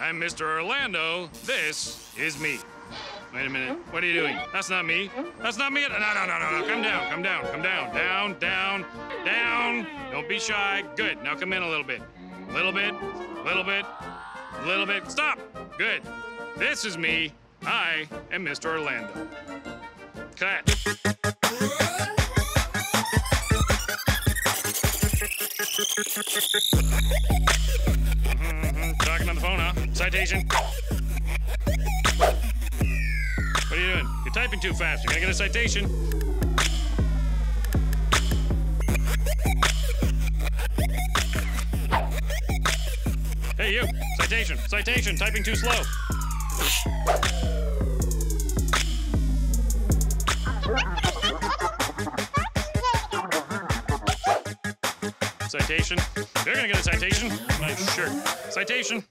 I'm Mr. Orlando. This is me. Wait a minute. What are you doing? That's not me. That's not me. No, no, no, no, no. Come down. Come down. Come down. Down, down, down. Don't be shy. Good. Now come in a little bit. A little bit. A little bit. A little bit. Stop. Good. This is me. I am Mr. Orlando. Cut. Talking on the phone, huh? Citation. What are you doing? You're typing too fast. You're gonna get a citation. Hey, you. Citation. Citation. Typing too slow. Citation. They're gonna get a citation. Nice shirt. Citation.